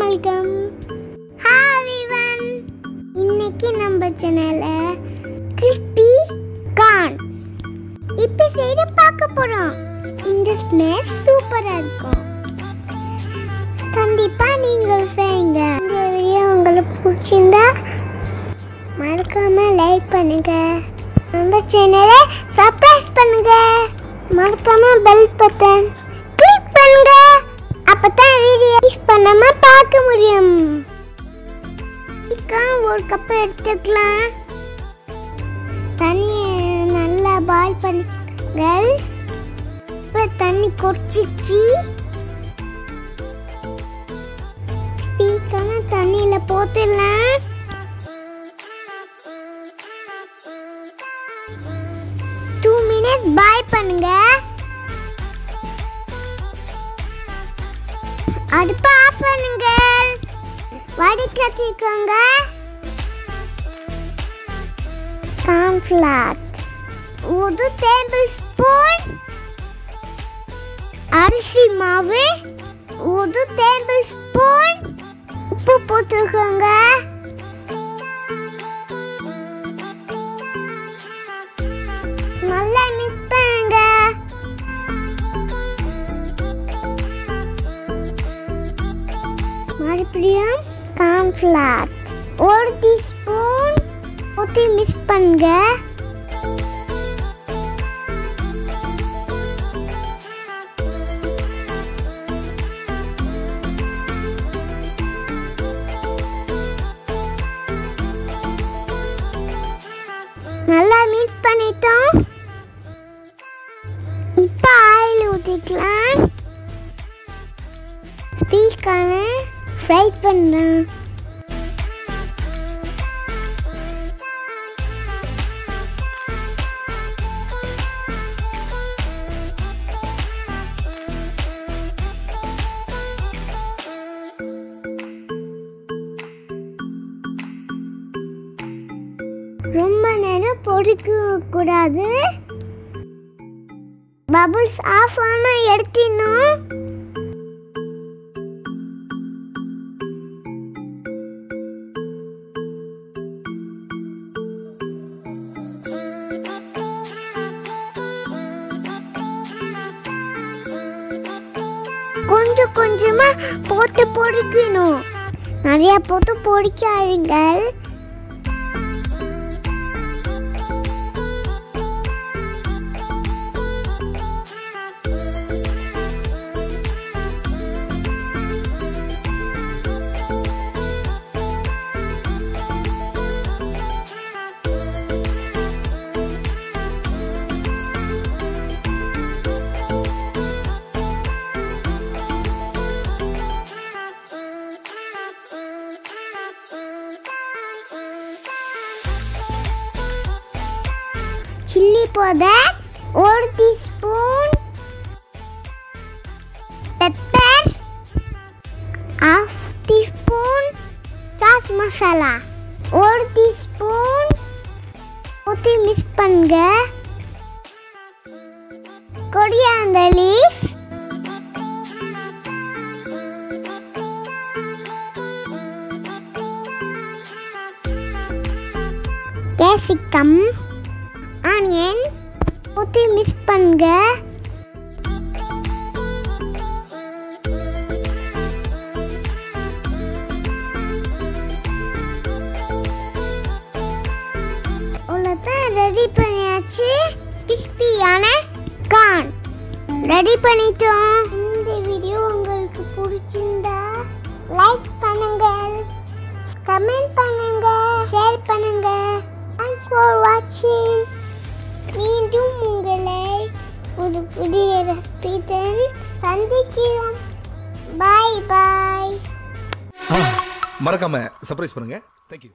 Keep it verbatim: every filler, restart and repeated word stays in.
வணக்கம். Hi everyone, இன்னைக்கு நம்ம சேனல்ல கிறிஸ்பி கார்ன் இப்ப செய்து பார்க்க போறோம். இந்த ஸ்நாக்ஸ் சூப்பரா இருக்கும், கண்டிப்பா நீங்களும் செய்யுங்க. இந்த வீடியோ உங்களுக்கு பிடிச்சிருந்தா மறக்காம லைக் பண்ணுங்க, நம்ம சேனலை சப்ஸ்கிரைப் பண்ணுங்க, மறக்காம பெல் பட்டன் கிளிக் பண்ணுங்க. அப்பதான் வீடியோ மிஸ் பண்ணாம பார்க்க முடியும். ஒரு கப் எடுத்துக்கலாம், தண்ணியை நல்லா பாயில் பண்ணுங்க. இப்போ தண்ணி கொதிச்சிச்சு, ஸ்பீக்கான தண்ணியில போட்டுடலாம். டூ மினிட்ஸ் பாயில் பண்ணுங்க. அடுப்பை ஆஃப் பண்ணுங்க, வடிகட்டிக்கோங்க. கார்ன்ஃப்ளார் ஒரு டேபிள் ஸ்பூன், அரிசி மாவு ஒரு டேபிள் ஸ்பூன், உப்பு போட்டுக்கோங்க. நல்லா மிக்ஸ் பண்ணுங்க. மறுபடியும் கார்ன்ஃப்ளார் ஒரு டீஸ்பூன் ஊற்றி மிக்ஸ் பண்ணுங்க. நல்லா மிக்ஸ் பண்ணிட்டோம். இப்போ ஆயில் ஊற்றிக்கலாம். ஸ்பீக்கான ஃப்ரை பண்ணுறேன். ரொம்ப நேரம் பொறிக்க கூடாது, பபுள்ஸ் ஆஃப் ஆன எடுத்துடணும். கொஞ்சம் கொஞ்சமா போட்டு பொறிக்கணும், நிறைய போட்டு பொறிக்காதீங்க. சில்லி பவுடர் ஒரு teaspoon, pepper half teaspoon, chaat masala ஒரு டீஸ்பூன் ஊற்றி மிக்ஸ் பண்ணுங்க. கொரியாண்டர் லீஃப் கேப்சிகம் ஆனியன் ஊற்றி மிக்ஸ் பண்ணுங்க. அவ்வளோதான், ரெடி பண்ணியாச்சு. கிறிஸ்பியான கார்ன் ரெடி பண்ணிட்டோம். இந்த வீடியோ உங்களுக்கு பிடிச்சிருந்தா லைக் பண்ணுங்க, கமெண்ட் பண்ணுங்க, ஷேர் பண்ணுங்க. தேங்க்ஸ் ஃபார் வாட்சிங். மீண்டும் உங்களை ஒரு புதிய ரெசிபியுடன் சந்திக்கிறோம். பாய் பாய். மறக்காம சர்ப்ரைஸ் பண்ணுங்க. தேங்க்யூ.